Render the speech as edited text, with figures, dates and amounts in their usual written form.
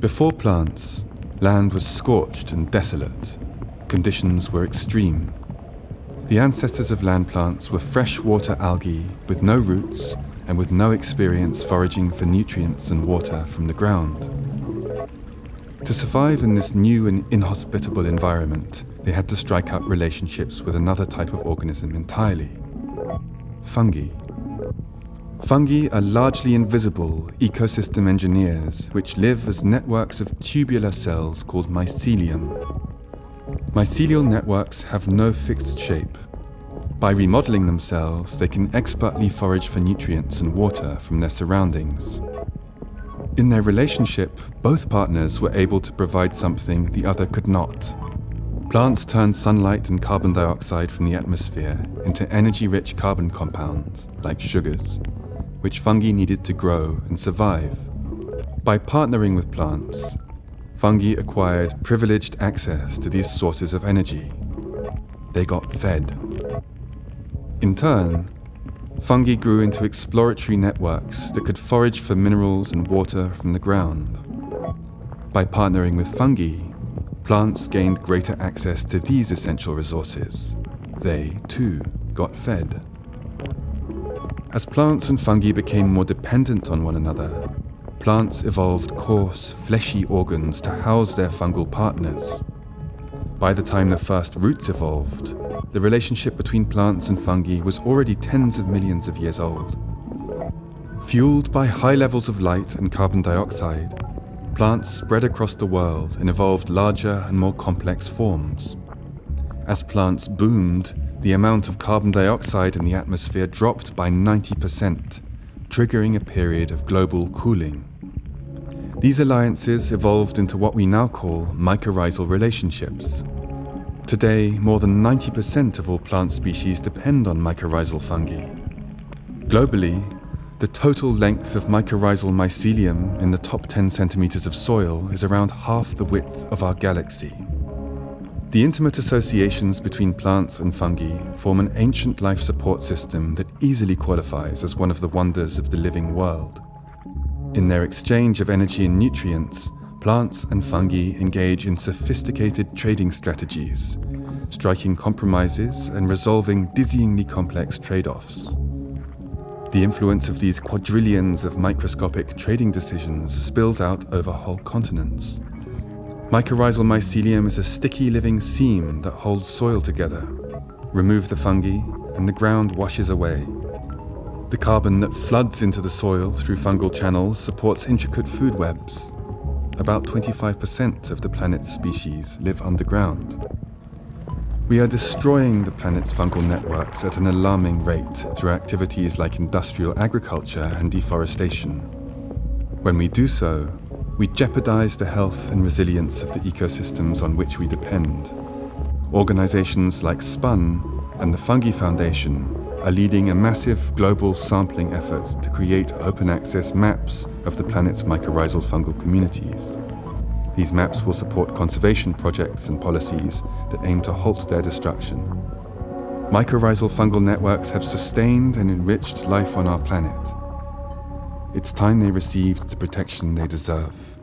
Before plants, land was scorched and desolate. Conditions were extreme. The ancestors of land plants were freshwater algae with no roots and with no experience foraging for nutrients and water from the ground. To survive in this new and inhospitable environment, they had to strike up relationships with another type of organism entirely: fungi. Fungi are largely invisible ecosystem engineers which live as networks of tubular cells called mycelium. Mycelial networks have no fixed shape. By remodeling themselves, they can expertly forage for nutrients and water from their surroundings. In their relationship, both partners were able to provide something the other could not. Plants turn sunlight and carbon dioxide from the atmosphere into energy-rich carbon compounds, like sugars, which fungi needed to grow and survive. By partnering with plants, fungi acquired privileged access to these sources of energy. They got fed. In turn, fungi grew into exploratory networks that could forage for minerals and water from the ground. By partnering with fungi, plants gained greater access to these essential resources. They, too, got fed. As plants and fungi became more dependent on one another, plants evolved coarse, fleshy organs to house their fungal partners. By the time the first roots evolved, the relationship between plants and fungi was already tens of millions of years old. Fueled by high levels of light and carbon dioxide, plants spread across the world and evolved larger and more complex forms. As plants boomed, the amount of carbon dioxide in the atmosphere dropped by 90%. Triggering a period of global cooling. These alliances evolved into what we now call mycorrhizal relationships. Today, more than 90% of all plant species depend on mycorrhizal fungi. Globally, the total length of mycorrhizal mycelium in the top 10 centimeters of soil is around half the width of our galaxy. The intimate associations between plants and fungi form an ancient life support system that easily qualifies as one of the wonders of the living world. In their exchange of energy and nutrients, plants and fungi engage in sophisticated trading strategies, striking compromises and resolving dizzyingly complex trade-offs. The influence of these quadrillions of microscopic trading decisions spills out over whole continents. Mycorrhizal mycelium is a sticky living seam that holds soil together. Remove the fungi, and the ground washes away. The carbon that floods into the soil through fungal channels supports intricate food webs. About 25% of the planet's species live underground. We are destroying the planet's fungal networks at an alarming rate through activities like industrial agriculture and deforestation. When we do so, we jeopardize the health and resilience of the ecosystems on which we depend. Organizations like SPUN and the Fungi Foundation are leading a massive global sampling effort to create open access maps of the planet's mycorrhizal fungal communities. These maps will support conservation projects and policies that aim to halt their destruction. Mycorrhizal fungal networks have sustained and enriched life on our planet. It's time they received the protection they deserve.